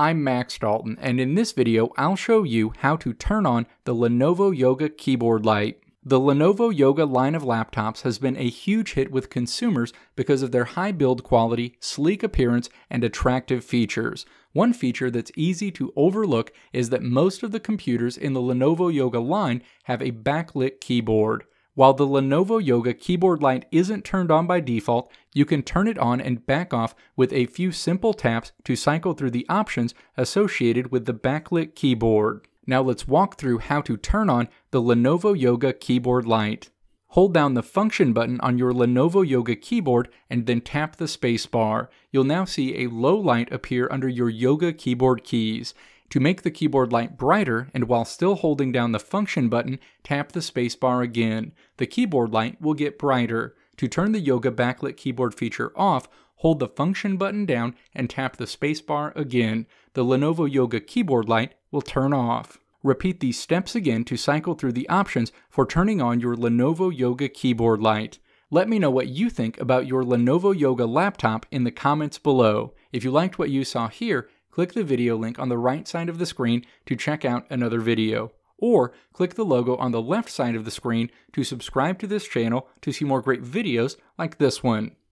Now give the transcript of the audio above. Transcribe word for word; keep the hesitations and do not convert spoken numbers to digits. I'm Max Dalton, and in this video I'll show you how to turn on the Lenovo Yoga keyboard light. The Lenovo Yoga line of laptops has been a huge hit with consumers because of their high build quality, sleek appearance, and attractive features. One feature that's easy to overlook is that most of the computers in the Lenovo Yoga line have a backlit keyboard. While the Lenovo Yoga keyboard light isn't turned on by default, you can turn it on and back off with a few simple taps to cycle through the options associated with the backlit keyboard. Now let's walk through how to turn on the Lenovo Yoga keyboard light. Hold down the Function button on your Lenovo Yoga keyboard and then tap the spacebar. You'll now see a low light appear under your Yoga keyboard keys. To make the keyboard light brighter, and while still holding down the Function button, tap the spacebar again. The keyboard light will get brighter. To turn the Yoga backlit keyboard feature off, hold the Function button down and tap the spacebar again. The Lenovo Yoga keyboard light will turn off. Repeat these steps again to cycle through the options for turning on your Lenovo Yoga keyboard light. Let me know what you think about your Lenovo Yoga laptop in the comments below. If you liked what you saw here, click the video link on the right side of the screen to check out another video, or click the logo on the left side of the screen to subscribe to this channel to see more great videos like this one.